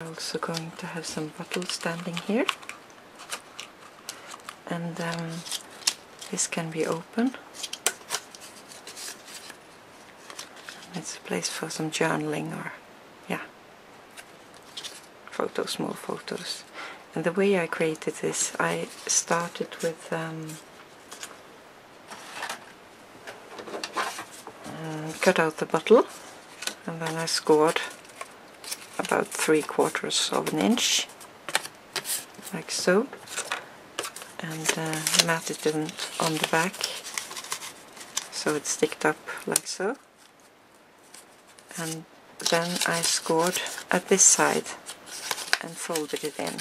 I'm also going to have some bottles standing here, and this can be open. It's a place for some journaling or photos, small photos. And the way I created this, I started with cut out the bottle, and then I scored about 3/4 of an inch, like so, and matted it on the back so it sticked up like so. And then I scored at this side and folded it in,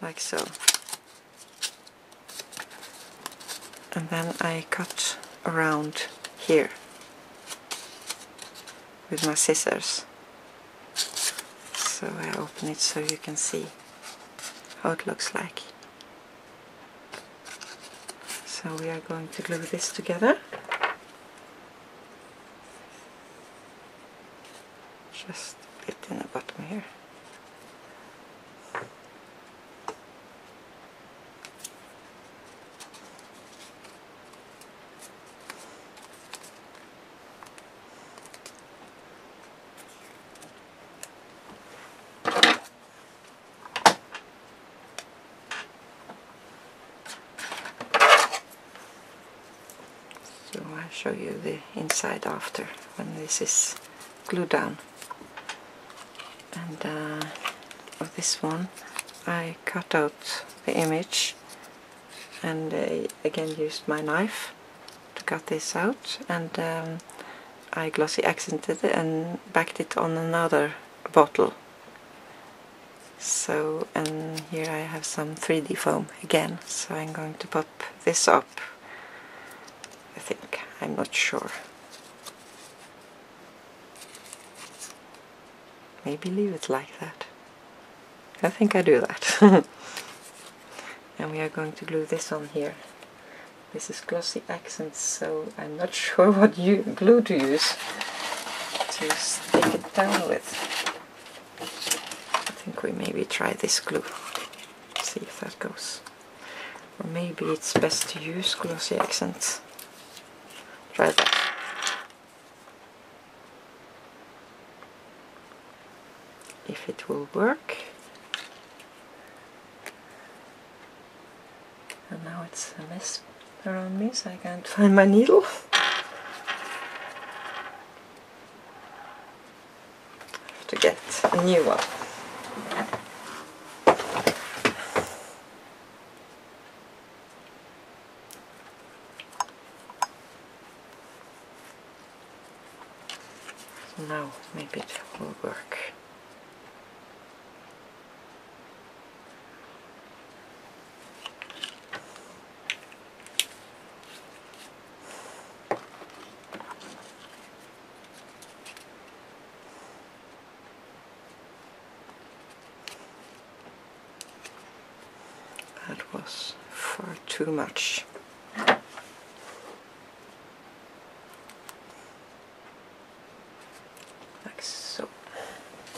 like so. And then I cut around here with my scissors. So I open it so you can see how it looks like. So we are going to glue this together, just a bit in the bottom here. So I'll show you the inside after, when this is glued down. And of this one I cut out the image, and again used my knife to cut this out, and I glossy accented it and backed it on another bottle. So, and here I have some 3D foam again, so I'm going to pop this up, I think, I'm not sure. Maybe leave it like that. I think I do that. And we are going to glue this on here. This is glossy accents, so I'm not sure what glue to use to stick it down with. I think we maybe try this glue, see if that goes. Or maybe it's best to use glossy accents. Try that. If it will work. And now it's a mess around me, so I can't find my needle. I have to get a new one. So now maybe it will work. That was far too much. Like so.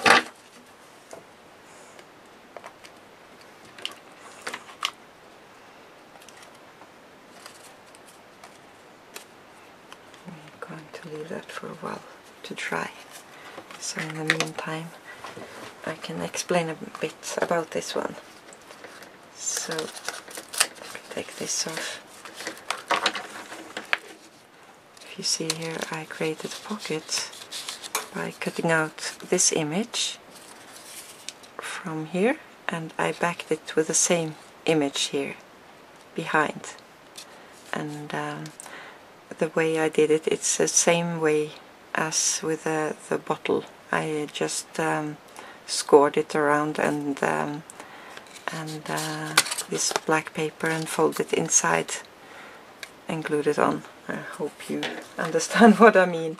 I'm going to leave that for a while to dry. So in the meantime, I can explain a bit about this one. So, take this off. If you see here, I created a pocket by cutting out this image from here, and I backed it with the same image here behind. And the way I did it, it's the same way as with the bottle. I just scored it around and this black paper and fold it inside and glued it on. I hope you understand what I mean.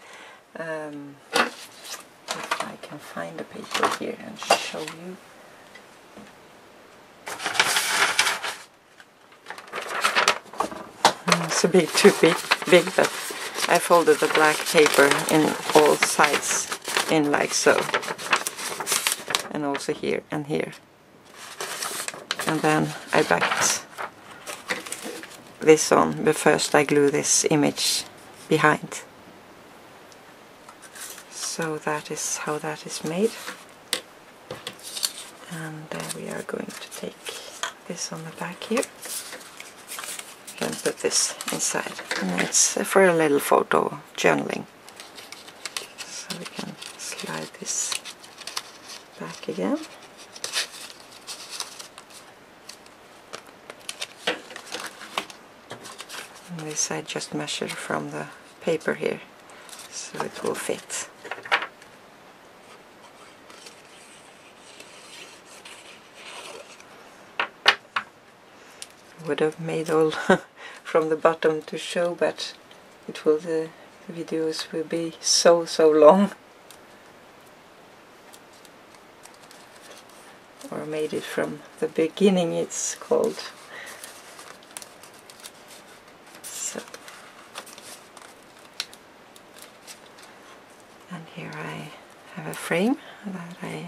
If I can find the paper here and show you. It's a bit too big, but I folded the black paper in all sides. in like so, and also here and here, and then I backed this on, but first I glue this image behind. So that is how that is made, and we are going to take this on the back here and put this inside, and it's for a little photo journaling. So we can slide this back again. And this I just measured from the paper here, so it will fit. Would have made all from the bottom to show, but it will, the videos will be so long, or made it from the beginning, it's called. So, and here I have a frame that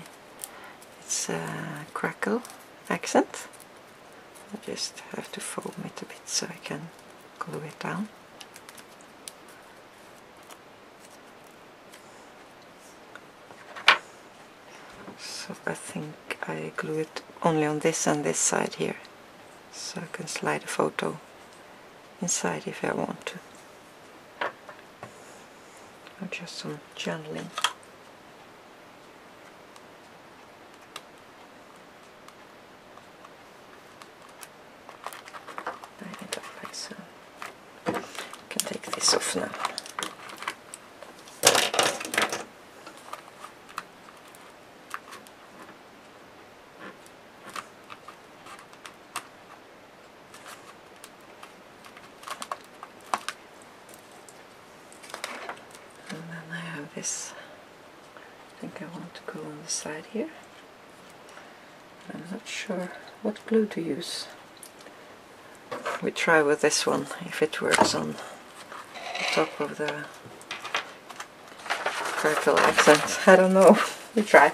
it's a crackle accent. I just have to fold it a bit so I can glue it down. So I think I glue it only on this and this side here, so I can slide a photo inside if I want to, or just some journaling. Off now. And then I have this, I think I want to go on the side here. I'm not sure what glue to use. We try with this one, if it works on top of the purple accent. I don't know. We try.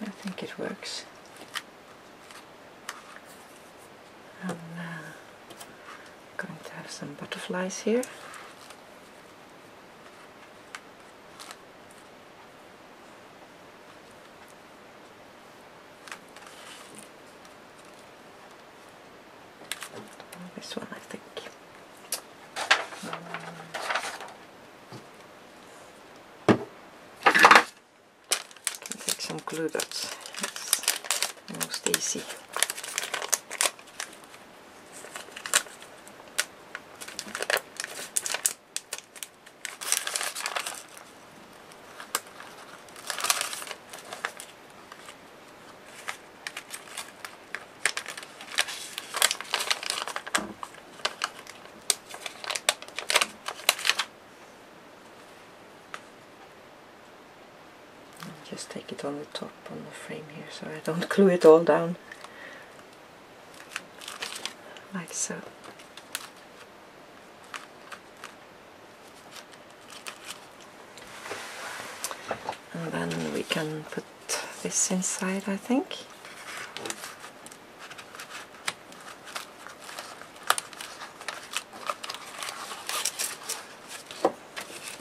I think it works. I'm going to have some butterflies here. This one, I think. Can take some glue dots. Most easy. Just take it on the top on the frame here, so I don't glue it all down, like so. And then we can put this inside, I think.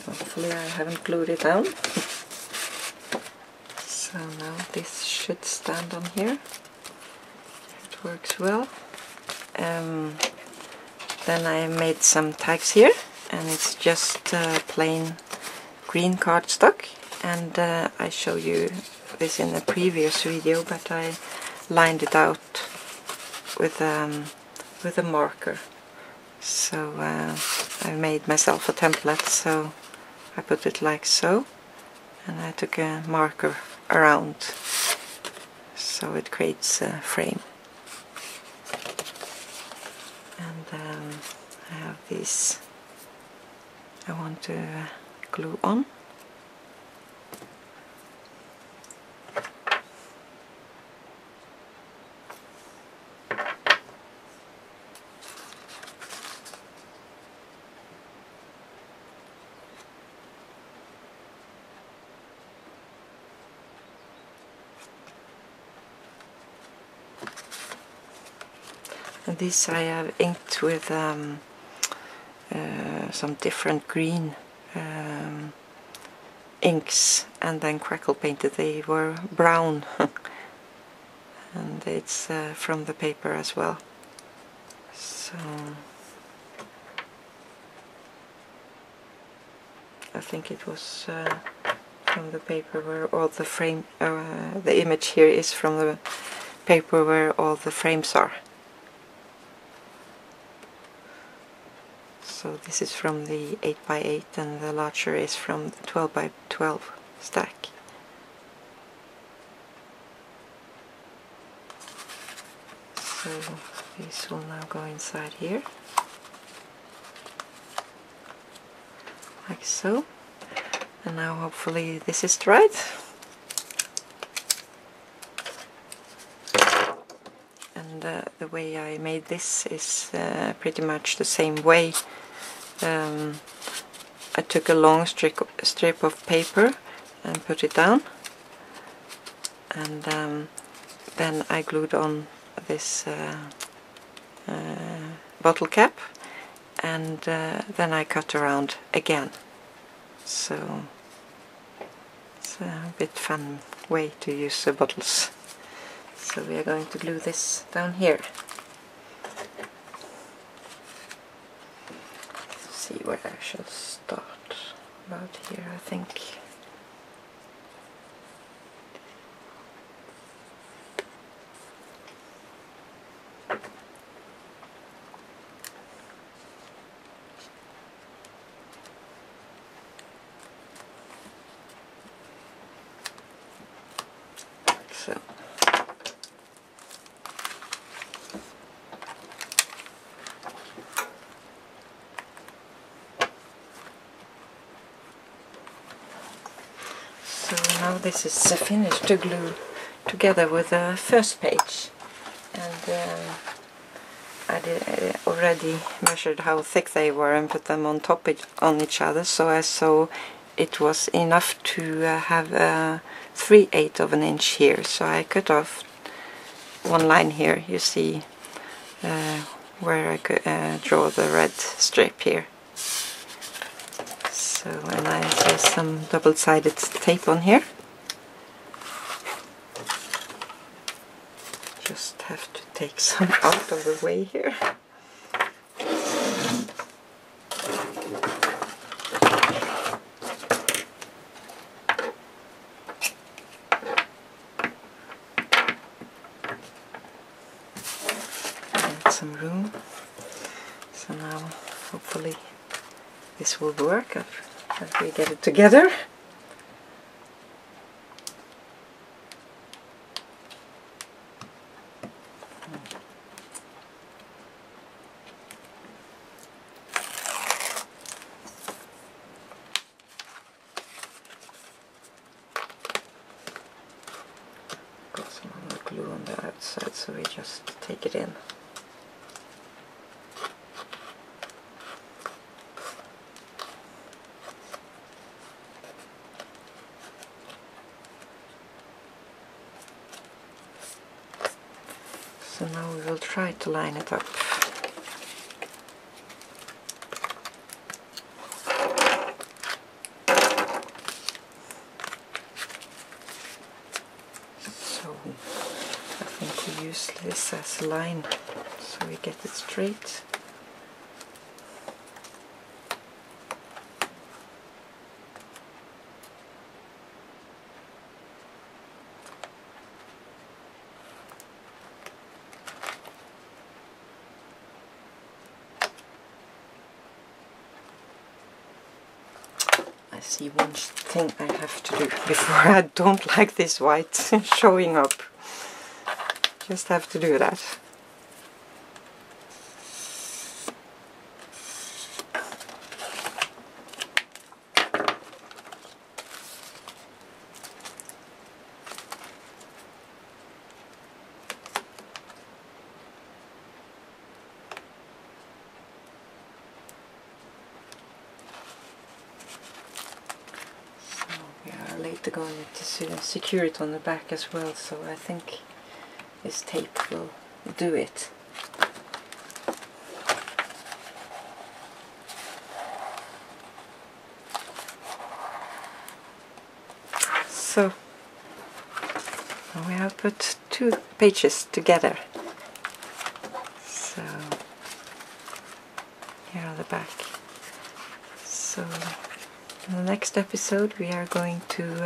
Hopefully I haven't glued it down. So now this should stand on here. It works well. Then I made some tags here, and it's just plain green cardstock, and I show you this in the previous video, but I lined it out with a marker. So I made myself a template, so I put it like so, and I took a marker around so it creates a frame. And I have these I want to glue on. This I have inked with some different green inks, and then crackle painted. They were brown and it's from the paper as well. So I think it was from the paper where all the frame, the image here is from the paper where all the frames are. So this is from the 8x8 and the larger is from the 12x12 stack. So these will now go inside here, like so. And now hopefully this is dried. And the way I made this is pretty much the same way. I took a long strip of paper and put it down, and then I glued on this bottle cap, and then I cut around again. So it's a bit fun way to use the bottles. So we are going to glue this down here. See where I shall start, about here I think. Like so. Now this is finished to glue together with the first page, and I already measured how thick they were and put them on top on each other, so I saw it was enough to have 3/8 of an inch here. So I cut off one line here, you see where I could draw the red strip here. So, and I have some double-sided tape on here. Just have to take some out of the way here. And some room. So now, hopefully, this will work. Let me get it together. Got some more glue on the outside, so we just take it in. So now we will try to line it up. So I think we use this as a line so we get it straight. see one thing I have to do before. I don't like this white showing up. Just have to do that. Later going to secure it on the back as well, so I think this tape will do it. So we have put two pages together. So here on the back. So in the next episode we are going to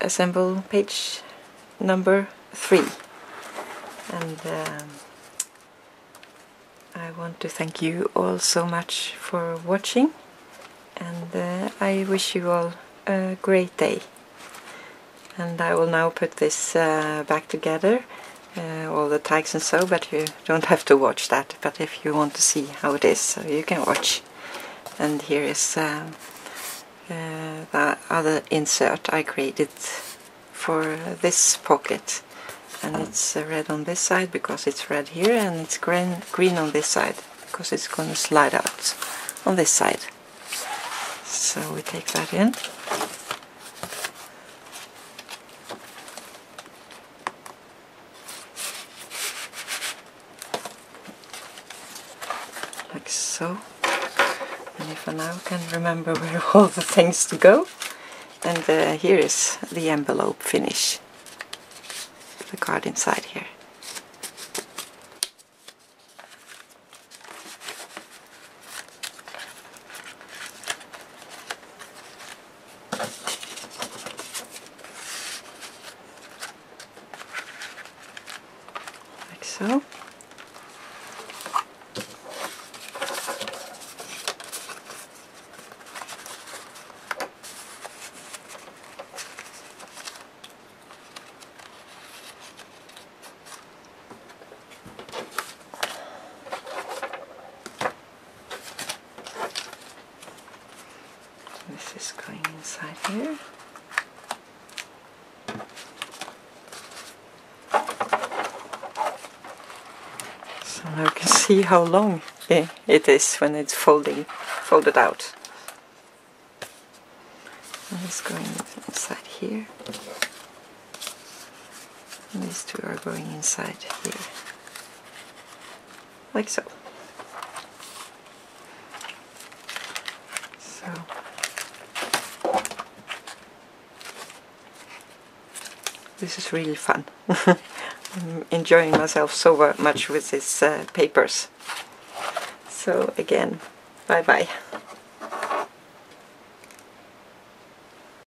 assemble page number 3, and I want to thank you all so much for watching, and I wish you all a great day. And I will now put this back together, all the tags and so, but you don't have to watch that, but if you want to see how it is, so you can watch. And here is the other insert I created for this pocket, and it's red on this side because it's red here, and it's green on this side because it's going to slide out on this side. So we take that in. Like so. And if I now can remember where all the things to go. And here is the envelope finish. The card inside here. Like so. This is going inside here. So now you can see how long it is when it's folded out. And it's going inside here. And these two are going inside here. Like so. So. This is really fun. I'm enjoying myself so much with these papers. So again, bye bye.